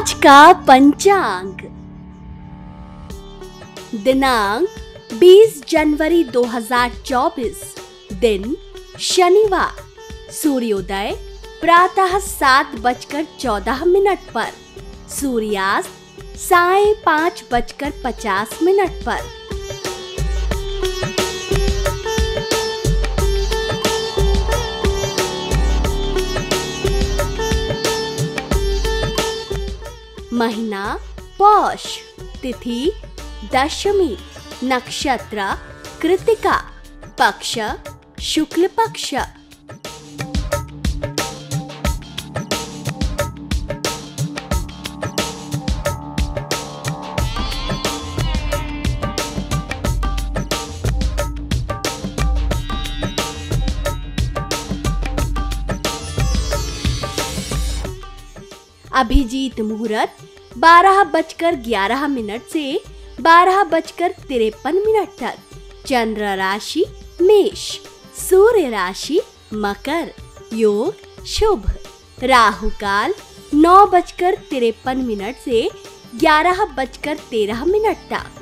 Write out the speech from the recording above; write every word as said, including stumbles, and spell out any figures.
आज का पंचांग दिनांक बीस जनवरी दो हजार चौबीस, दिन शनिवार, सूर्योदय प्रातः सात बजकर चौदह मिनट पर, सूर्यास्त साय पाँच बजकर पचास मिनट पर। महीना पौष, तिथि दशमी, नक्षत्र कृतिका, पक्ष शुक्ल पक्ष। अभिजीत मुहूर्त बारह बजकर ग्यारह मिनट से बारह बजकर तिरपन मिनट तक। चंद्र राशि मेष, सूर्य राशि मकर। योग शुभ। राहु काल नौ बजकर तिरपन मिनट से ग्यारह बजकर तेरह मिनट तक।